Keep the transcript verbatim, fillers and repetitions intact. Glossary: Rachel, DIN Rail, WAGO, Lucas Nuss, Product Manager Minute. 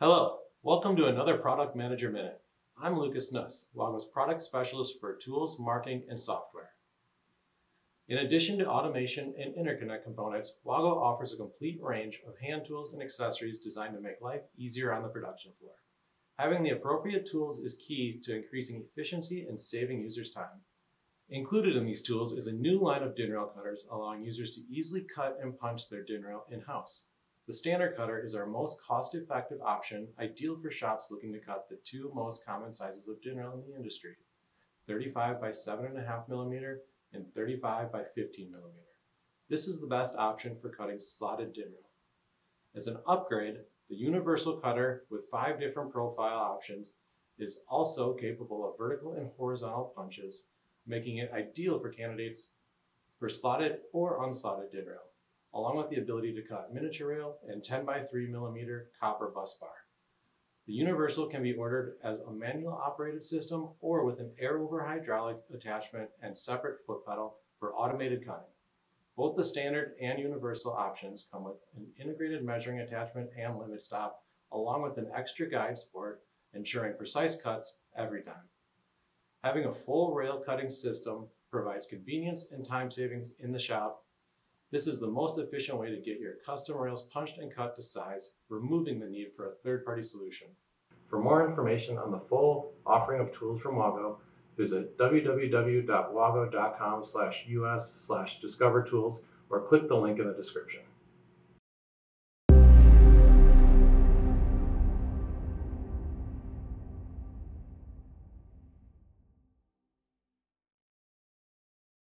Hello, welcome to another Product Manager Minute. I'm Lucas Nuss, WAGO's product specialist for tools, marking, and software. In addition to automation and interconnect components, WAGO offers a complete range of hand tools and accessories designed to make life easier on the production floor. Having the appropriate tools is key to increasing efficiency and saving users time. Included in these tools is a new line of DIN Rail cutters, allowing users to easily cut and punch their DIN Rail in-house. The standard cutter is our most cost-effective option, ideal for shops looking to cut the two most common sizes of DIN Rail in the industry, thirty-five by seven point five millimeter and thirty-five by fifteen millimeter. This is the best option for cutting slotted DIN Rail. As an upgrade, the universal cutter with five different profile options is also capable of vertical and horizontal punches, making it ideal for candidates for slotted or unslotted DIN Rail, along with the ability to cut miniature rail and ten by three millimeter copper bus bar. The universal can be ordered as a manual operated system or with an air over hydraulic attachment and separate foot pedal for automated cutting. Both the standard and universal options come with an integrated measuring attachment and limit stop, along with an extra guide support, ensuring precise cuts every time. Having a full rail cutting system provides convenience and time savings in the shop. This is the most efficient way to get your custom rails punched and cut to size, removing the need for a third-party solution. For more information on the full offering of tools from WAGO, visit w w w dot wago dot com slash u s slash discover tools or click the link in the description.